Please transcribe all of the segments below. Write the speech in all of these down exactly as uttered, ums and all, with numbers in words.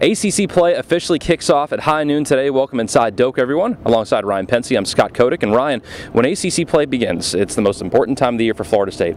A C C play officially kicks off at high noon today. Welcome inside Doak, everyone. Alongside Ryan Pencey, I'm Scott Kotick. And Ryan, when A C C play begins, it's the most important time of the year for Florida State.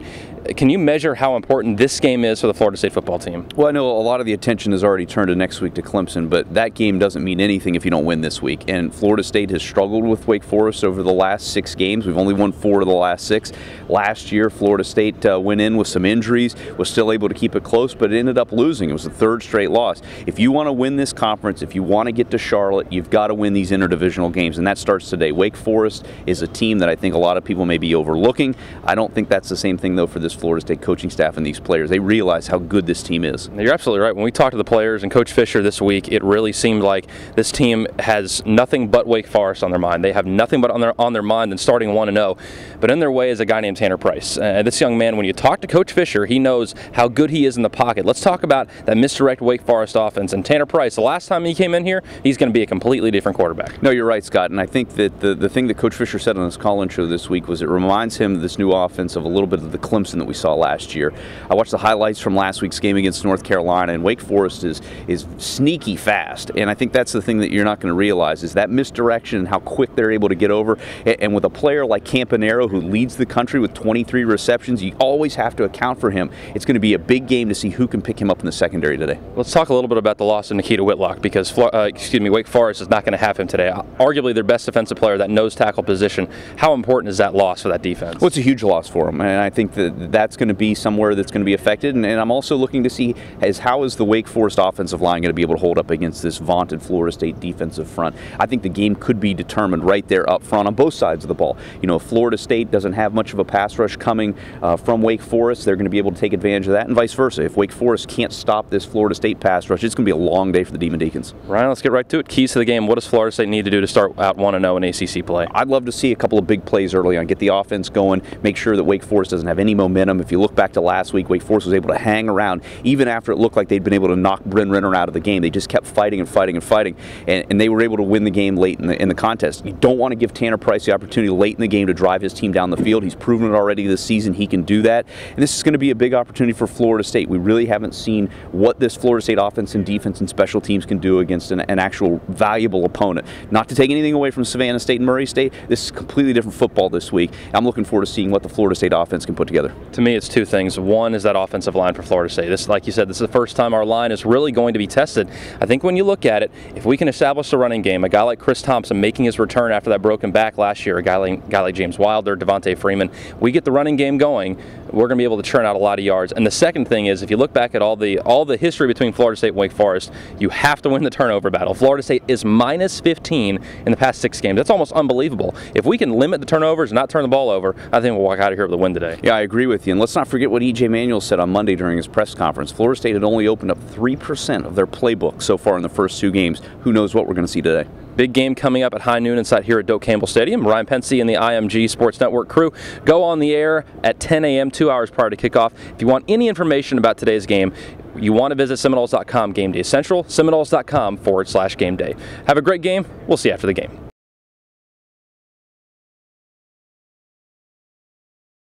Can you measure how important this game is for the Florida State football team? Well, I know a lot of the attention is already turned to next week to Clemson, but that game doesn't mean anything if you don't win this week. And Florida State has struggled with Wake Forest over the last six games. We've only won four of the last six. Last year, Florida State uh, went in with some injuries, was still able to keep it close, but it ended up losing. It was the third straight loss. If you want to win this conference, if you want to get to Charlotte, you've got to win these interdivisional games, and that starts today. Wake Forest is a team that I think a lot of people may be overlooking. I don't think that's the same thing, though, for this Florida State coaching staff and these players. They realize how good this team is. You're absolutely right. When we talked to the players and Coach Fisher this week, it really seemed like this team has nothing but Wake Forest on their mind. They have nothing but on their on their mind than starting one and oh. But in their way is a guy named Tanner Price. Uh, this young man, when you talk to Coach Fisher, he knows how good he is in the pocket. Let's talk about that misdirect Wake Forest offense. And Tanner Price, the last time he came in here, he's going to be a completely different quarterback. No, you're right, Scott. And I think that the, the thing that Coach Fisher said on his call-in show this week was it reminds him of this new offense of a little bit of the Clemson that we saw last year. I watched the highlights from last week's game against North Carolina, and Wake Forest is is sneaky fast, and I think that's the thing that you're not going to realize is that misdirection and how quick they're able to get over. And with a player like Campanero, who leads the country with twenty-three receptions, you always have to account for him. It's going to be a big game to see who can pick him up in the secondary today. Let's talk a little bit about the loss of Nikita Whitlock, because uh, excuse me, Wake Forest is not going to have him today. Arguably their best defensive player, that nose tackle position. How important is that loss for that defense? Well, it's a huge loss for him, and I think that that's going to be somewhere that's going to be affected. And, and I'm also looking to see as how is the Wake Forest offensive line going to be able to hold up against this vaunted Florida State defensive front. I think the game could be determined right there up front on both sides of the ball. You know, if Florida State doesn't have much of a pass rush coming uh, from Wake Forest, they're going to be able to take advantage of that, and vice versa. If Wake Forest can't stop this Florida State pass rush, it's going to be a long day for the Demon Deacons. Ryan, let's get right to it. Keys to the game. What does Florida State need to do to start out one and oh in A C C play? I'd love to see a couple of big plays early on. Get the offense going. Make sure that Wake Forest doesn't have any momentum. If you look back to last week, Wake Forest was able to hang around even after it looked like they'd been able to knock Bryn Renner out of the game. They just kept fighting and fighting and fighting, and, and they were able to win the game late in the, in the contest. You don't want to give Tanner Price the opportunity late in the game to drive his team down the field. He's proven it already this season. He can do that, and this is going to be a big opportunity for Florida State. We really haven't seen what this Florida State offense and defense and special teams can do against an, an actual valuable opponent. Not to take anything away from Savannah State and Murray State, this is completely different football this week. I'm looking forward to seeing what the Florida State offense can put together. To me, it's two things. One is that offensive line for Florida State. This, like you said, this is the first time our line is really going to be tested. I think when you look at it, if we can establish the running game, a guy like Chris Thompson making his return after that broken back last year, a guy like, guy like James Wilder, Devontae Freeman, we get the running game going, we're going to be able to churn out a lot of yards. And the second thing is, if you look back at all the all the history between Florida State and Wake Forest, you have to win the turnover battle. Florida State is minus fifteen in the past six games. That's almost unbelievable. If we can limit the turnovers and not turn the ball over, I think we'll walk out of here with a win today. Yeah, I agree with you. And let's not forget what E J. Manuel said on Monday during his press conference. Florida State had only opened up three percent of their playbook so far in the first two games. Who knows what we're going to see today? Big game coming up at high noon inside here at Doak Campbell Stadium. Ryan Pencey and the I M G Sports Network crew go on the air at ten a m, two hours prior to kickoff. If you want any information about today's game, you want to visit Seminoles dot com Game Day Central, Seminoles dot com forward slash game day. Have a great game. We'll see you after the game.